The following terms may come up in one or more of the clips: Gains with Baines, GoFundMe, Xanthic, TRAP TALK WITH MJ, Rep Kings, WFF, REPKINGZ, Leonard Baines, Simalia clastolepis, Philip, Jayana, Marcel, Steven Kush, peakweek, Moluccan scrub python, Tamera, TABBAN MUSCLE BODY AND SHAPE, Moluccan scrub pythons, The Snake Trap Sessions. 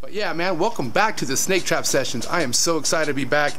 But yeah, man, welcome back to the Snake Trap Sessions. I am so excited to be back.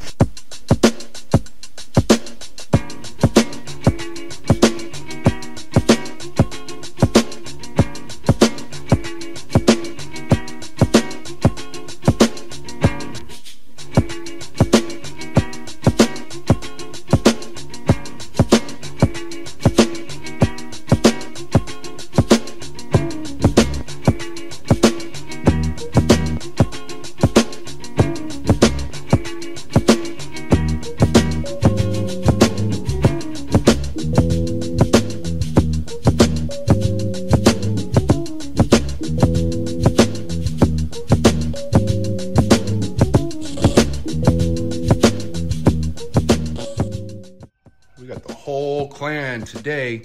Today,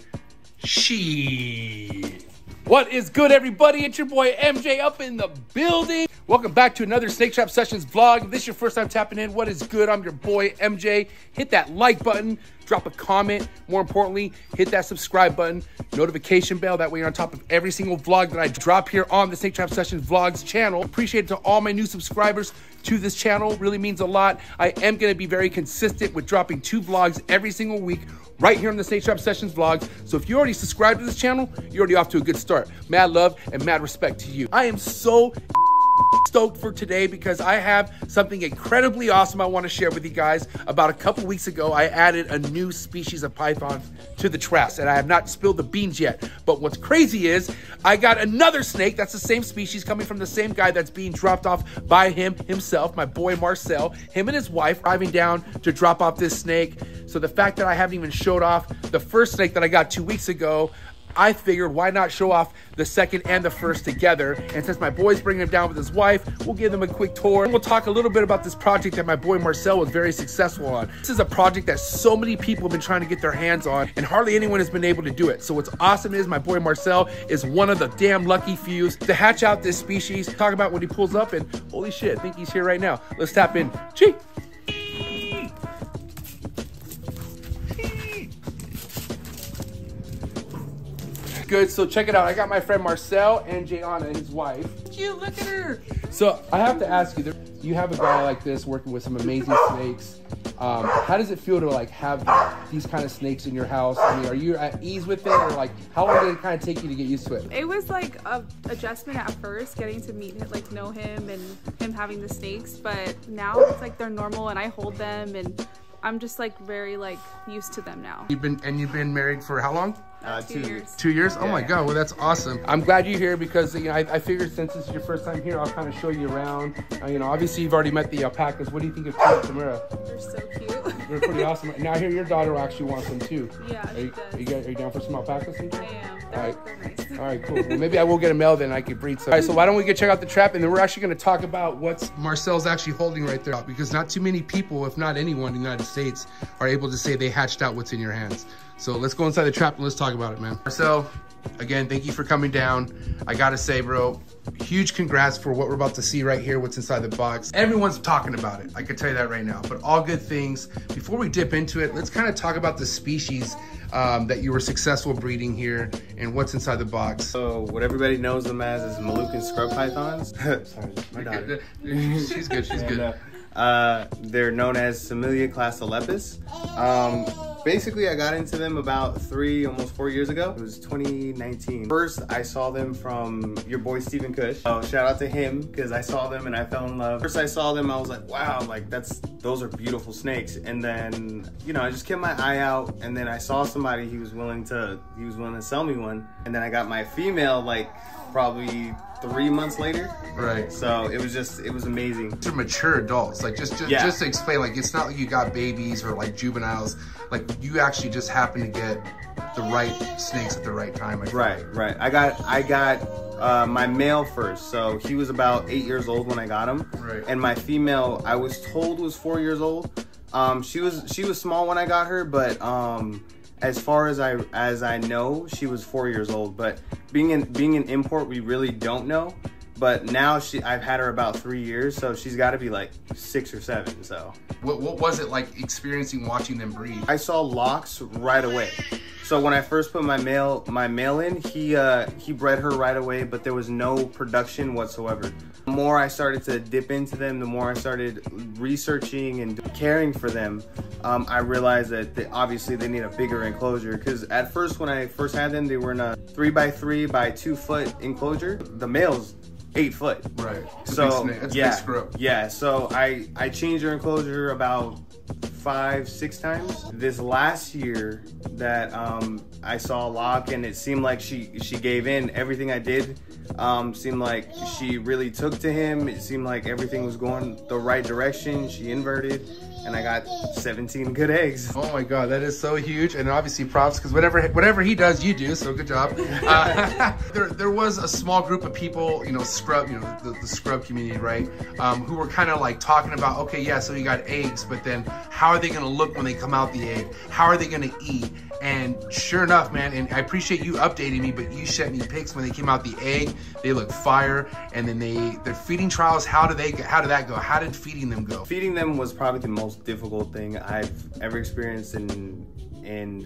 she. What is good, everybody? It's your boy MJ up in the building. Welcome back to another Snake Trap Sessions vlog. If this is your first time tapping in, what is good? I'm your boy MJ. Hit that like button, drop a comment. More importantly, hit that subscribe button, notification bell. That way you're on top of every single vlog that I drop here on the Snake Trap Sessions vlogs channel. Appreciate it to all my new subscribers to this channel. Really means a lot. I am going to be very consistent with dropping 2 vlogs every single week right here on the Snake Trap Sessions vlogs. So if you already subscribed to this channel, you're already off to a good start. Mad love and mad respect to you. I am so stoked for today because I have something incredibly awesome I want to share with you guys. About a couple weeks ago, I added a new species of pythons to the traps, and I have not spilled the beans yet. But what's crazy is I got another snake that's the same species coming from the same guy that's being dropped off by himself, my boy Marcel. Him and his wife driving down to drop off this snake. So the fact that I haven't even showed off the first snake that I got 2 weeks ago, I figured why not show off the second and the first together. And since my boy's bringing him down with his wife, we'll give them a quick tour. And we'll talk a little bit about this project that my boy Marcel was very successful on. This is a project that so many people have been trying to get their hands on and hardly anyone has been able to do it. So what's awesome is my boy Marcel is one of the damn lucky few to hatch out this species. Talk about when he pulls up and holy shit, I think he's here right now. Let's tap in. Gee. Good, so check it out. I got my friend Marcel and Jayana and his wife. Cute, look at her. So I have to ask you, you have a guy like this working with some amazing snakes. How does it feel to like have these kind of snakes in your house? I mean, are you at ease with it, or like how long did it kind of take you to get used to it? It was like a adjustment at first, getting to meet him, like know him, and him having the snakes. But now it's like they're normal, and I hold them, and I'm just like very like used to them now. You've been married for how long? 2 years. 2 years? Oh my God, well that's awesome. I'm glad you're here because you know, I figured since this is your first time here, I'll kind of show you around. You know, obviously you've already met the alpacas. What do you think of Tamera? They're so cute. They're pretty awesome. Now I hear your daughter actually wants them too. Yeah, are you down for some alpacas sometime? I am. All right. Nice. All right, cool. Well, maybe I will get a male then I could breed some. All right, so why don't we go check out the trap, and then we're actually going to talk about what Marcel's actually holding right there, because not too many people, if not anyone in the United States, are able to say they hatched out what's in your hands. So let's go inside the trap and let's talk about it, man. Marcel, again, thank you for coming down. I gotta say, bro, huge congrats for what we're about to see right here, what's inside the box. Everyone's talking about it. I can tell you that right now, but all good things. Before we dip into it, let's kind of talk about the species that you were successful breeding here and what's inside the box. So what everybody knows them as is Moluccan scrub pythons. Sorry, my daughter. She's good, she's good. They're known as Simalia clastolepis. Basically, I got into them about 3, almost 4 years ago. It was 2019. First, I saw them from your boy, Steven Kush. Oh, shout out to him, because I saw them and I fell in love. First I saw them, I was like, wow, like those are beautiful snakes. And then, you know, I just kept my eye out, and then I saw somebody, he was willing to sell me one. And then I got my female, like probably 3 months later. Right. So it was amazing. They're mature adults. Like just to explain, like it's not like you got babies or like juveniles. Like you actually just happen to get the right snakes at the right time. Right. I got my male first. So he was about 8 years old when I got him. Right. And my female, I was told, was 4 years old. She was small when I got her, but as far as I know, she was 4 years old, but being an import, we really don't know. But now I've had her about 3 years, so she's got to be like 6 or 7. So what was it like experiencing watching them breed? I saw locks right away. So when I first put my male in, he bred her right away, but there was no production whatsoever. The more I started to dip into them, the more I started researching and caring for them, I realized that obviously they need a bigger enclosure, because at first when I first had them, they were in a 3 by 3 by 2 foot enclosure. The male's 8 foot. Right. So yeah. So I changed her enclosure about 5, 6 times. This last year that I saw a lock, and it seemed like she gave in. Everything I did seemed like she really took to him. It seemed like everything was going the right direction. She inverted, and I got 17 good eggs. Oh my God, that is so huge. And obviously props, because whatever he does, you do, so good job. There was a small group of people, the scrub community, right? Who were kind of like talking about, okay, yeah, so you got eggs, but then how are they gonna look when they come out the egg? How are they gonna eat? And sure enough, man, and I appreciate you updating me, but you sent me pics when they came out the egg. They look fire, and then their feeding trials, how did that go? How did feeding them go? Feeding them was probably the most difficult thing I've ever experienced in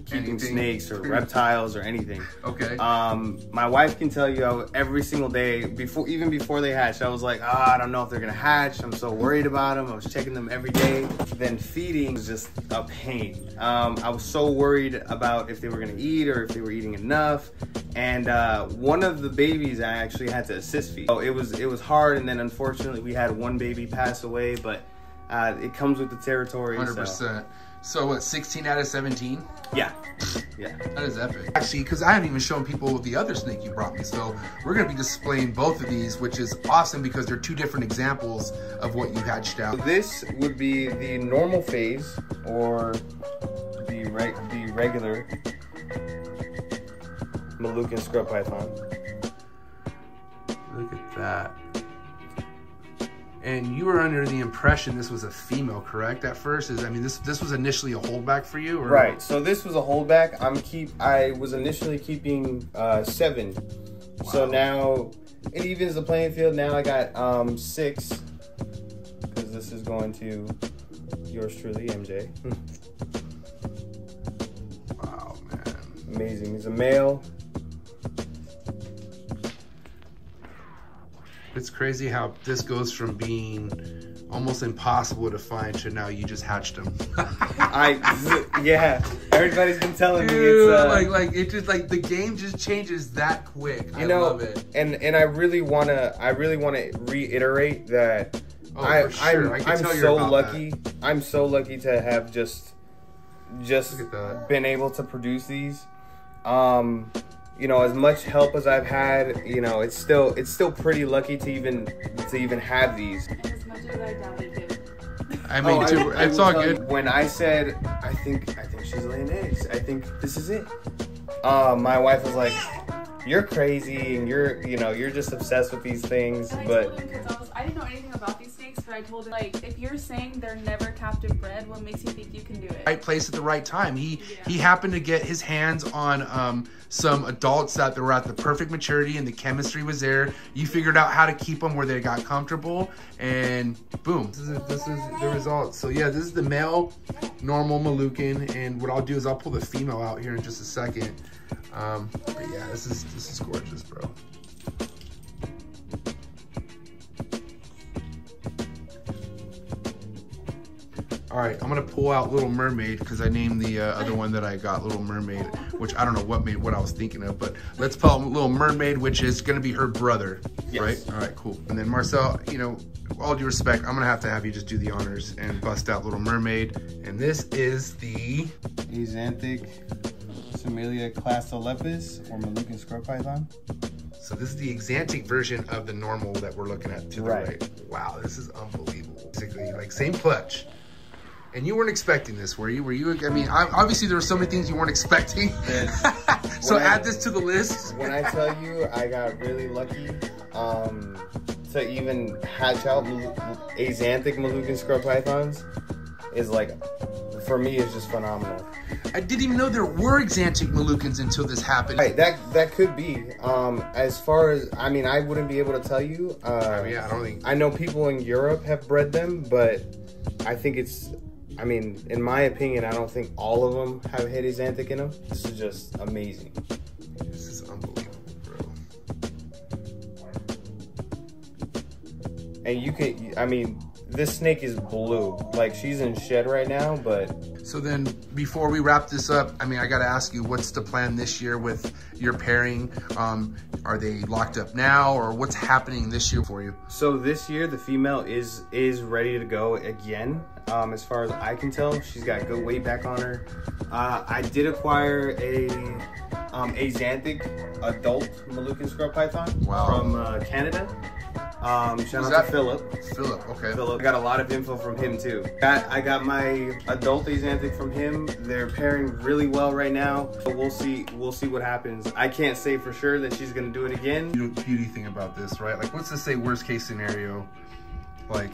keeping snakes or reptiles or anything. Okay. My wife can tell you every single day, even before they hatched, I was like, I don't know if they're gonna hatch. I'm so worried about them. I was checking them every day. Then feeding was just a pain. I was so worried about if they were gonna eat or if they were eating enough. And one of the babies I actually had to assist feed. So it was hard, and then unfortunately we had one baby pass away, but it comes with the territory. 100%. So what, 16 out of 17? Yeah. Yeah. That is epic. Actually, because I haven't even shown people the other snake you brought me. So we're going to be displaying both of these, which is awesome because they're 2 different examples of what you hatched out. This would be the normal phase, or the regular Moluccan scrub python. Look at that. And you were under the impression this was a female, correct? At first, this was initially a holdback for you, or? Right. So this was a holdback. I was initially keeping 7. Wow. So now it evens the playing field. Now I got 6, because this is going to yours truly, MJ. Wow, man! Amazing. He's a male. It's crazy how this goes from being almost impossible to find to now you just hatched them. Yeah, everybody's been telling me. It's, like it just the game just changes that quick. I love it. And I really wanna reiterate that I'm so lucky to have just been able to produce these. As much help as I've had, it's still pretty lucky to even have these. As much as I doubted you. I mean, it's all good. When I said, I think she's laying eggs, I think this is it, my wife was like, "You're crazy, and you're just obsessed with these things." And but I didn't know anything about these snakes, but I told him, like, if you're saying they're never captive bred, what makes you think you can do it? Right place at the right time. He happened to get his hands on some adults that were at the perfect maturity, and the chemistry was there. You figured out how to keep them where they got comfortable, and boom, this is the result. So yeah, this is the male normal Moluccan, and what I'll do is I'll pull the female out here in just a second. But yeah, this is gorgeous, bro. All right, I'm gonna pull out Little Mermaid, because I named the other one that I got Little Mermaid, which I don't know what I was thinking of, but let's call him Little Mermaid, which is gonna be her brother, yes. Right? All right, cool. And then Marcel, all due respect, I'm gonna have to have you just do the honors and bust out Little Mermaid. And this is the Xanthic Simalia clastolepis, or Moluccan scrub python. So this is the Xanthic version of the normal that we're looking at to the right. Wow, this is unbelievable. Basically, same clutch. And you weren't expecting this, were you? I mean, obviously there were so many things you weren't expecting. Yes. So add this to the list. When I tell you, I got really lucky to even hatch out Xanthic Moluccan scrub pythons is like for me is just phenomenal. I didn't even know there were exantic Moluccans until this happened. Right, that could be. As far as, I mean, I wouldn't be able to tell you. I don't think. I know people in Europe have bred them, but I think it's, I mean, in my opinion, I don't think all of them have had exantic in them. This is just amazing. This is unbelievable, bro. And you can, I mean, this snake is blue. Like, she's in shed right now, but... So then, before we wrap this up, I mean, I gotta ask you, what's the plan this year with your pairing? Are they locked up now, or what's happening this year for you? So this year, the female is ready to go again. As far as I can tell, she's got good weight back on her. I did acquire a Xanthic adult Moluccan scrub python from Canada. Shout out to Philip. Philip, okay. Philip. I got a lot of info from him too. I got my adult Xanthic from him. They're pairing really well right now. So we'll see what happens. I can't say for sure that she's gonna do it again. You know, the beauty thing about this, right? Like, what's to say worst case scenario? Like,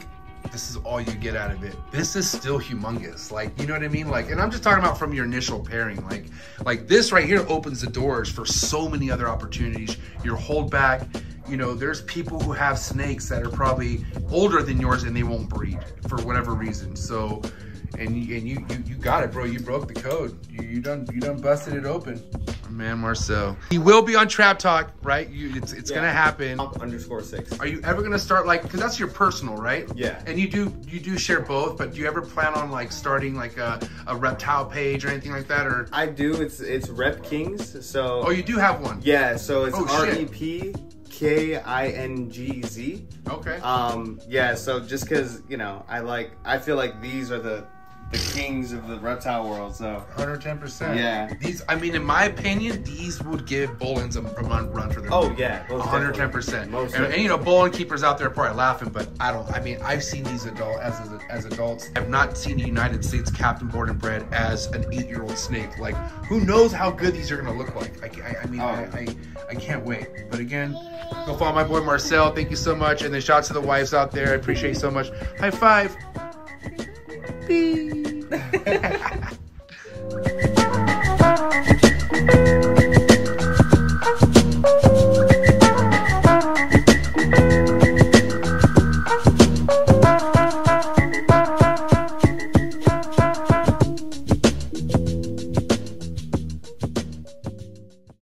this is all you get out of it. This is still humongous. Like, you know what I mean? Like, and I'm just talking about from your initial pairing. Like this right here opens the doors for so many other opportunities. Your hold back. You know, there's people who have snakes that are probably older than yours and they won't breed for whatever reason. So, and you got it, bro. You broke the code. You done busted it open. Man, Marcel. He will be on Trap Talk, right? It's gonna happen. _6. Are you ever gonna start, like, 'cause that's your personal, right? Yeah. And you do share both, but do you ever plan on, like, starting like a reptile page or anything like that? Or I do. It's Rep Kings. So. Oh, you do have one. Yeah. So it's REPKINGZ. Okay. Yeah. So just 'cause, you know, I feel like these are the kings of the reptile world, so. 110%. Yeah. These, I mean, in my opinion, these would give bullens a run for their money. Oh, yeah. 110%. And, you know, bullen keepers out there are probably laughing, but I've seen these as adults. I've not seen a United States captain born and bred as an 8-year-old snake. Like, who knows how good these are going to look like? I mean, I can't wait. But again, go follow my boy Marcel. Thank you so much. And then shout out to the wives out there. I appreciate you so much. High five. Beep.